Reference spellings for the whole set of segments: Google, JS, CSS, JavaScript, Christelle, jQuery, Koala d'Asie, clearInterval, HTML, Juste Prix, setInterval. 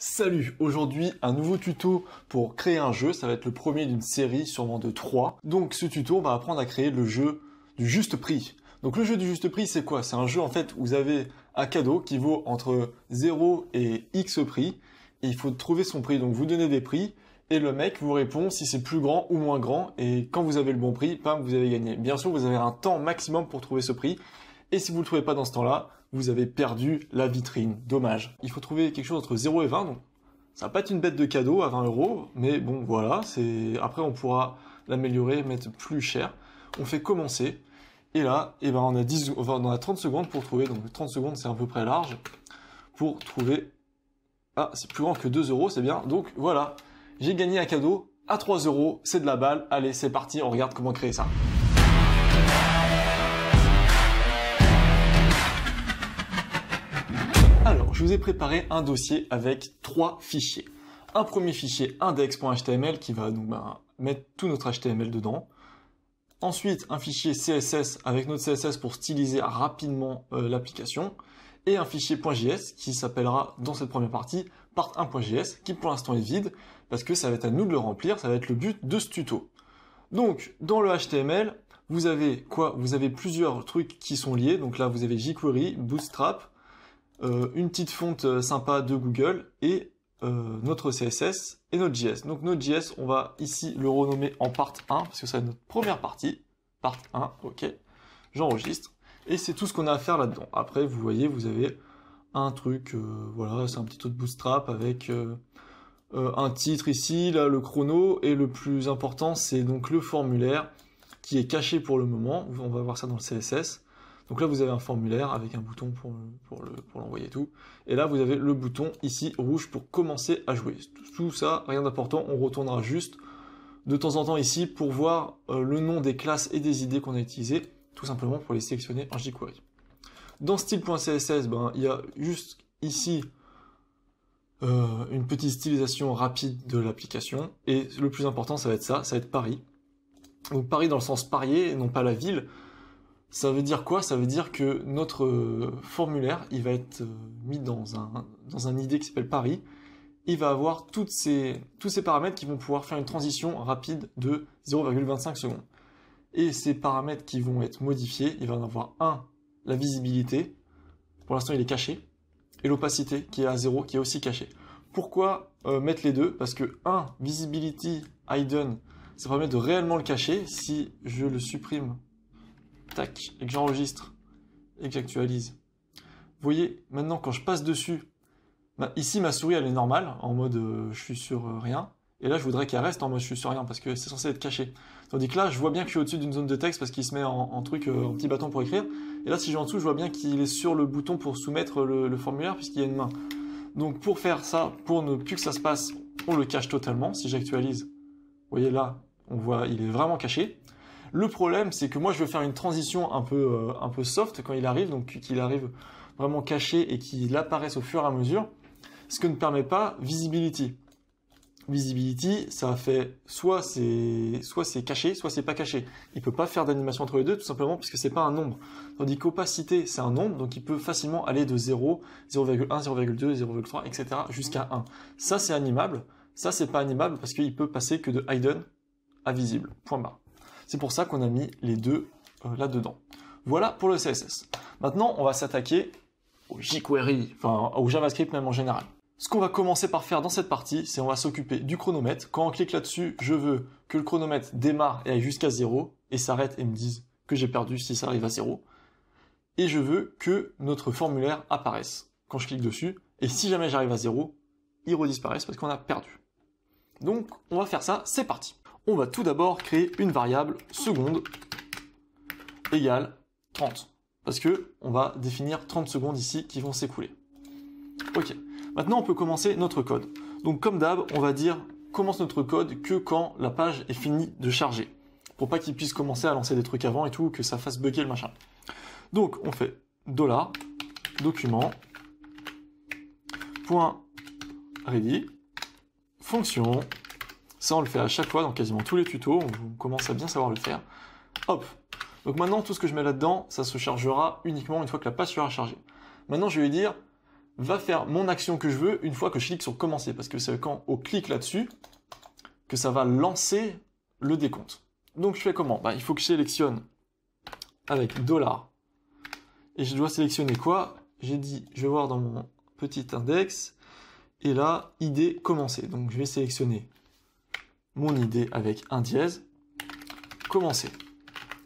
Salut, aujourd'hui un nouveau tuto pour créer un jeu, ça va être le premier d'une série sûrement de 3. Donc ce tuto on va apprendre à créer le jeu du Juste Prix. Donc le jeu du Juste Prix c'est quoi? C'est un jeu en fait où vous avez un cadeau qui vaut entre 0 et X prix. Et il faut trouver son prix, donc vous donnez des prix et le mec vous répond si c'est plus grand ou moins grand et quand vous avez le bon prix, pam, vous avez gagné. Bien sûr vous avez un temps maximum pour trouver ce prix et si vous ne le trouvez pas dans ce temps-là, vous avez perdu la vitrine, dommage. Il faut trouver quelque chose entre 0 et 20, donc ça va pas être une bête de cadeau à 20 €, mais bon voilà, c'est après on pourra l'améliorer, mettre plus cher. On fait commencer, et là, eh ben, on a 30 secondes pour trouver, donc 30 secondes c'est à peu près large, pour trouver... Ah, c'est plus grand que 2 €, c'est bien, donc voilà, j'ai gagné un cadeau à 3 €, c'est de la balle, allez c'est parti, on regarde comment créer ça. Je vous ai préparé un dossier avec 3 fichiers. Un premier fichier index.html qui va donc mettre tout notre HTML dedans. Ensuite, un fichier CSS avec notre CSS pour styliser rapidement l'application. Et un fichier .js qui s'appellera dans cette première partie part1.js qui pour l'instant est vide parce que ça va être à nous de le remplir, ça va être le but de ce tuto. Donc, dans le HTML, vous avez quoi? Vous avez plusieurs trucs qui sont liés. Donc là, vous avez jQuery, Bootstrap, une petite fonte sympa de Google et notre CSS et notre JS. Donc notre JS, on va ici le renommer en part 1 parce que c'est notre première partie. Part 1, ok, j'enregistre. Et c'est tout ce qu'on a à faire là-dedans. Après, vous voyez, vous avez un truc, voilà, c'est un petit truc de Bootstrap avec un titre ici, là le chrono. Et le plus important, c'est donc le formulaire qui est caché pour le moment. On va voir ça dans le CSS. Donc là, vous avez un formulaire avec un bouton pour l'envoyer et tout. Et là, vous avez le bouton ici rouge pour commencer à jouer. Tout ça, rien d'important. On retournera juste de temps en temps ici pour voir le nom des classes et des idées qu'on a utilisées, tout simplement pour les sélectionner en jQuery. Dans style.css, ben, il y a juste ici une petite stylisation rapide de l'application. Et le plus important, ça va être ça va être Paris. Donc Paris dans le sens parier, et non pas la ville. Ça veut dire quoi? Ça veut dire que notre formulaire, il va être mis dans un ID qui s'appelle Paris. Il va avoir tous ces paramètres qui vont pouvoir faire une transition rapide de 0,25 secondes. Et ces paramètres qui vont être modifiés, il va en avoir un, la visibilité, pour l'instant il est caché, et l'opacité qui est à 0, qui est aussi cachée. Pourquoi mettre les deux? Parce que 1, visibility hidden, ça permet de réellement le cacher. Si je le supprime, tac, et que j'enregistre et que j'actualise, vous voyez maintenant quand je passe dessus, bah, ici ma souris elle est normale en mode je suis sur rien, et là je voudrais qu'elle reste en mode je suis sur rien parce que c'est censé être caché, tandis que là je vois bien que je suis au dessus d'une zone de texte parce qu'il se met en petit bâton pour écrire, et là si je vais en dessous je vois bien qu'il est sur le bouton pour soumettre le formulaire puisqu'il y a une main. Donc pour faire ça, pour ne plus que ça se passe, on le cache totalement. Si j'actualise, vous voyez là on voit il est vraiment caché. Le problème, c'est que moi, je veux faire une transition un peu soft quand il arrive, donc qu'il arrive vraiment caché et qu'il apparaisse au fur et à mesure, ce que ne permet pas visibility. Visibility, ça fait soit c'est caché, soit c'est pas caché. Il peut pas faire d'animation entre les deux, tout simplement, puisque c'est pas un nombre. Tandis qu'opacité, c'est un nombre, donc il peut facilement aller de 0, 0,1, 0,2, 0,3, etc. jusqu'à 1. Ça, c'est animable. Ça, c'est pas animable parce qu'il peut passer que de hidden à visible. Point barre. C'est pour ça qu'on a mis les deux là-dedans. Voilà pour le CSS. Maintenant, on va s'attaquer au jQuery, enfin au JavaScript même en général. Ce qu'on va commencer par faire dans cette partie, c'est on va s'occuper du chronomètre. Quand on clique là-dessus, je veux que le chronomètre démarre et aille jusqu'à 0, et s'arrête et me dise que j'ai perdu si ça arrive à 0. Et je veux que notre formulaire apparaisse quand je clique dessus. Et si jamais j'arrive à 0, il redisparaisse parce qu'on a perdu. Donc, on va faire ça, c'est parti. On va tout d'abord créer une variable seconde égale 30. Parce que on va définir 30 secondes ici qui vont s'écouler. Ok, maintenant on peut commencer notre code. Donc comme d'hab, on va dire commence notre code que quand la page est finie de charger. Pour pas qu'il puisse commencer à lancer des trucs avant et tout, que ça fasse bugger le machin. Donc on fait $document.ready fonction. Ça, on le fait à chaque fois dans quasiment tous les tutos, on commence à bien savoir le faire. Hop. Donc maintenant, tout ce que je mets là-dedans, ça se chargera uniquement une fois que la page sera chargée. Maintenant, je vais lui dire, va faire mon action que je veux une fois que je clique sur commencer, parce que c'est quand on clique là-dessus que ça va lancer le décompte. Donc je fais comment? Il faut que je sélectionne avec $. Et je dois sélectionner quoi? J'ai dit, je vais voir dans mon petit index, et là, ID commencer. Donc je vais sélectionner mon ID avec un dièse, commencer.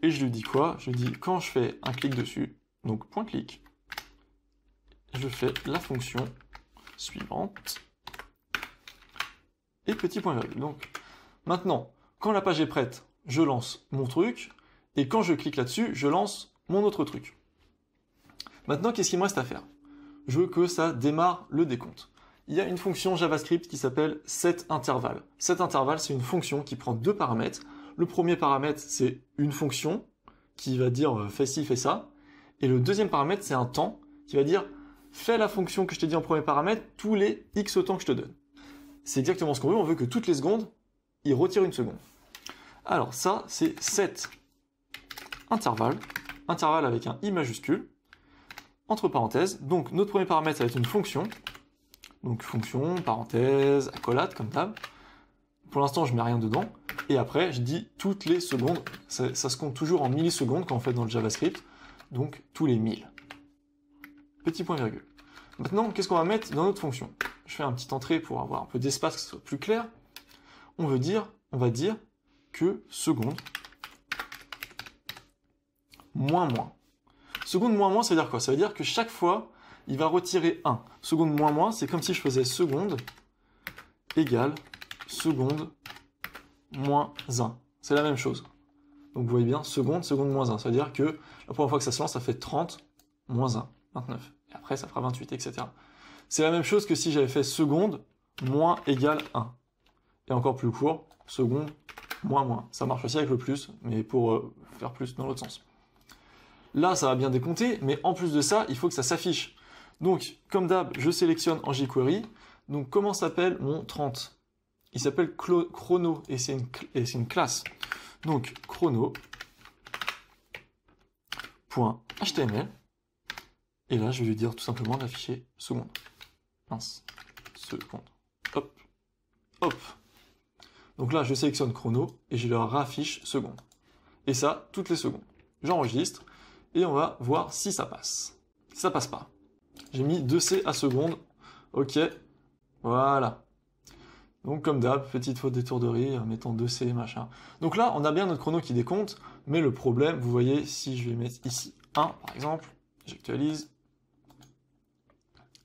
Et je lui dis quoi? Je lui dis, quand je fais un clic dessus, donc point clic, je fais la fonction suivante, et petit point virgule. Donc maintenant, quand la page est prête, je lance mon truc, et quand je clique là-dessus, je lance mon autre truc. Maintenant, qu'est-ce qu'il me reste à faire? Je veux que ça démarre le décompte. Il y a une fonction JavaScript qui s'appelle setIntervalle. SetIntervalle, c'est une fonction qui prend deux paramètres. Le premier paramètre, c'est une fonction qui va dire fais ci, fais ça. Et le deuxième paramètre, c'est un temps qui va dire fais la fonction que je t'ai dit en premier paramètre tous les X temps que je te donne. C'est exactement ce qu'on veut. On veut que toutes les secondes, il retire une seconde. Alors ça, c'est setIntervalle, intervalle avec un I majuscule, entre parenthèses. Donc notre premier paramètre, ça va être une fonction. Donc fonction, parenthèse, accolade, comme d'hab. Pour l'instant, je ne mets rien dedans. Et après, je dis toutes les secondes. Ça se compte toujours en millisecondes quand on fait dans le JavaScript. Donc tous les 1000. Petit point virgule. Maintenant, qu'est-ce qu'on va mettre dans notre fonction? Je fais un petit entrée pour avoir un peu d'espace, que ce soit plus clair. On va dire que seconde moins moins. Seconde moins moins, ça veut dire quoi? Ça veut dire que chaque fois, il va retirer 1. Seconde moins moins, c'est comme si je faisais seconde égale seconde moins 1. C'est la même chose. Donc vous voyez bien, seconde, seconde moins 1. Ça veut dire que la première fois que ça se lance, ça fait 30 moins 1, 29. Et après, ça fera 28, etc. C'est la même chose que si j'avais fait seconde moins égale 1. Et encore plus court, seconde moins moins. Ça marche aussi avec le plus, mais pour faire plus dans l'autre sens. Là, ça va bien décompter, mais en plus de ça, il faut que ça s'affiche. Donc, comme d'hab, je sélectionne en jQuery. Donc, comment s'appelle mon 30? Il s'appelle chrono, et c'est une classe. Donc, chrono.html. Et là, je vais lui dire tout simplement d'afficher seconde. Mince, seconde. Hop, hop. Donc là, je sélectionne chrono, et je leur affiche seconde. Et ça, toutes les secondes. J'enregistre. Et on va voir si ça passe. Si ça passe pas. J'ai mis 2C à seconde. Ok. Voilà. Donc comme d'hab, petite faute d'étourderie, mettons 2C, machin. Donc là, on a bien notre chrono qui décompte, mais le problème, vous voyez, si je vais mettre ici 1, par exemple, j'actualise,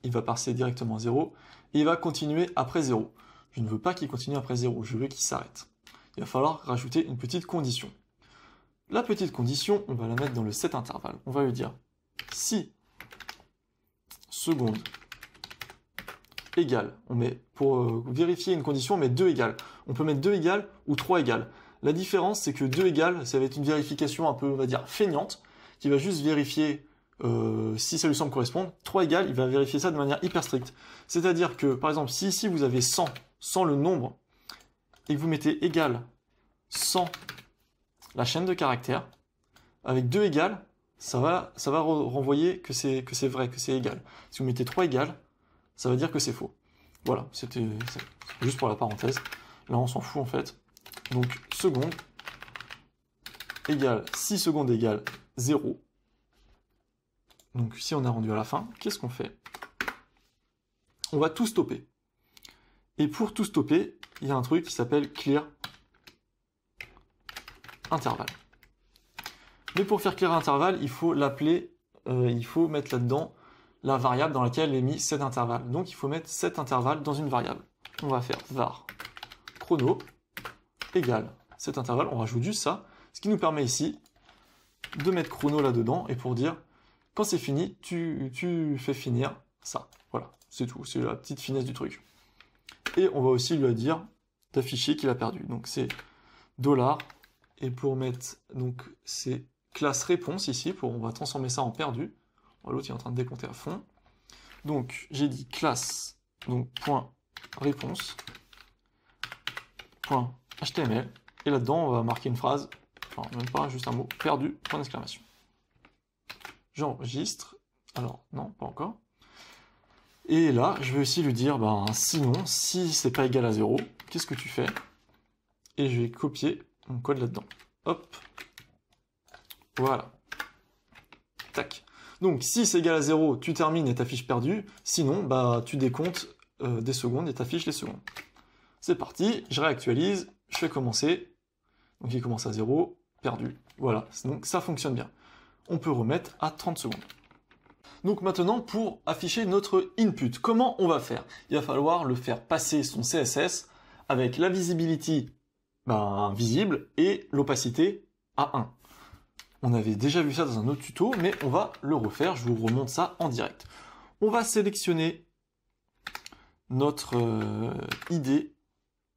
il va passer directement à 0, et il va continuer après 0. Je ne veux pas qu'il continue après 0, je veux qu'il s'arrête. Il va falloir rajouter une petite condition. La petite condition, on va la mettre dans le setIntervalle. On va lui dire si seconde égale, on met, pour vérifier une condition, on met 2 égales. On peut mettre 2 égales ou 3 égales. La différence, c'est que 2 égales, ça va être une vérification un peu, on va dire, feignante, qui va juste vérifier si ça lui semble correspondre. 3 égales, il va vérifier ça de manière hyper stricte. C'est-à-dire que, par exemple, si ici vous avez 100, 100 le nombre, et que vous mettez égal 100, la chaîne de caractères, avec 2 égales, ça va renvoyer que c'est vrai, que c'est égal. Si vous mettez 3 égales, ça va dire que c'est faux. Voilà, c'était juste pour la parenthèse. Là, on s'en fout en fait. Donc, seconde égale, si seconde égale 0. Donc, si on a rendu à la fin, qu'est-ce qu'on fait? On va tout stopper. Et pour tout stopper, il y a un truc qui s'appelle clear intervalle. Mais pour faire clear intervalle, il faut l'appeler, il faut mettre là-dedans la variable dans laquelle est mis cet intervalle. Donc il faut mettre cet intervalle dans une variable. On va faire var chrono égale cet intervalle. On rajoute juste ça, ce qui nous permet ici de mettre chrono là-dedans et pour dire quand c'est fini, tu fais finir ça. Voilà, c'est tout, c'est la petite finesse du truc. Et on va aussi lui dire d'afficher qu'il a perdu. Donc c'est $. Et pour mettre, donc, c'est classe réponse ici, on va transformer ça en perdu. L'autre, il est en train de décompter à fond. Donc, j'ai dit classe, donc, point réponse, point HTML. Et là-dedans, on va marquer une phrase, enfin, même pas, juste un mot, perdu, point d'exclamation. J'enregistre. Alors, non, pas encore. Et là, je vais aussi lui dire, ben, sinon, si c'est pas égal à 0, qu'est-ce que tu fais? Et je vais copier mon code là-dedans. Hop. Voilà. Tac. Donc, si c'est égal à 0, tu termines et t'affiches perdu. Sinon, bah, tu décomptes des secondes et t'affiches les secondes. C'est parti, je réactualise, je fais commencer. Donc, il commence à 0, perdu. Voilà, donc ça fonctionne bien. On peut remettre à 30 secondes. Donc maintenant, pour afficher notre input, comment on va faire? Il va falloir le faire passer son CSS avec la visibility ben, visible et l'opacité à 1. On avait déjà vu ça dans un autre tuto, mais on va le refaire. Je vous remonte ça en direct. On va sélectionner notre ID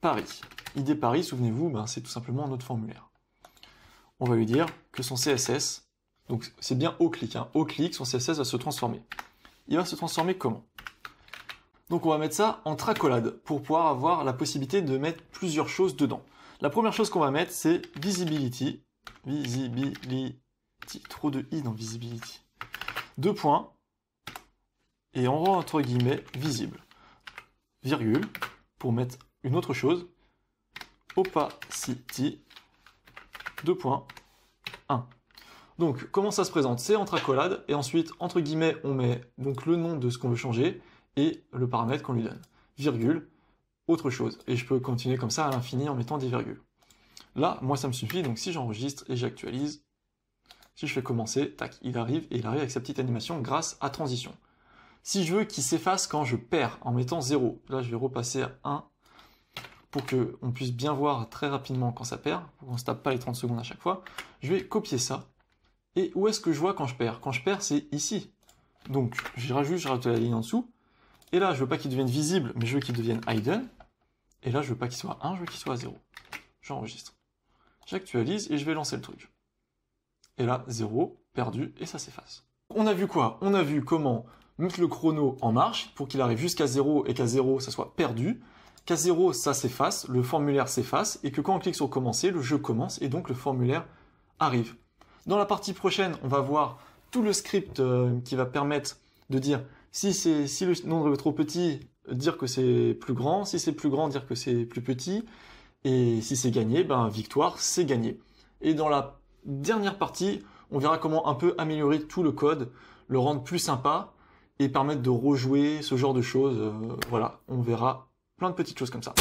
Paris. ID Paris, souvenez-vous, ben, c'est tout simplement notre formulaire. On va lui dire que son CSS, donc c'est bien au clic, hein, au clic, son CSS va se transformer. Il va se transformer comment? Donc on va mettre ça en tracolade pour pouvoir avoir la possibilité de mettre plusieurs choses dedans. La première chose qu'on va mettre, c'est visibility. Visibility, trop de i dans visibility. 2 points, et on rend entre guillemets visible, virgule, pour mettre une autre chose, opacity, 2 points, 1. Donc comment ça se présente? C'est en tracolade, et ensuite entre guillemets on met donc le nom de ce qu'on veut changer, et le paramètre qu'on lui donne, virgule, autre chose, et je peux continuer comme ça à l'infini en mettant des virgules. Là, moi, ça me suffit, donc si j'enregistre et j'actualise, si je fais commencer, tac, il arrive avec sa petite animation grâce à transition. Si je veux qu'il s'efface quand je perds en mettant 0, là, je vais repasser à 1 pour qu'on puisse bien voir très rapidement quand ça perd, pour qu'on ne se tape pas les 30 secondes à chaque fois. Je vais copier ça. Et où est-ce que je vois quand je perds? Quand je perds, c'est ici. Donc, je rajoute la ligne en dessous. Et là, je ne veux pas qu'il devienne visible, mais je veux qu'il devienne hidden. Et là, je ne veux pas qu'il soit à 1, je veux qu'il soit à 0. J'enregistre. J'actualise et je vais lancer le truc. Et là, 0, perdu, et ça s'efface. On a vu quoi? On a vu comment mettre le chrono en marche pour qu'il arrive jusqu'à 0 et qu'à 0, ça soit perdu, qu'à 0, ça s'efface, le formulaire s'efface, et que quand on clique sur commencer, le jeu commence et donc le formulaire arrive. Dans la partie prochaine, on va voir tout le script qui va permettre de dire si le nombre est trop petit, dire que c'est plus grand, si c'est plus grand, dire que c'est plus petit. Et si c'est gagné, ben victoire, c'est gagné. Et dans la dernière partie, on verra comment un peu améliorer tout le code, le rendre plus sympa et permettre de rejouer ce genre de choses. Voilà, on verra plein de petites choses comme ça.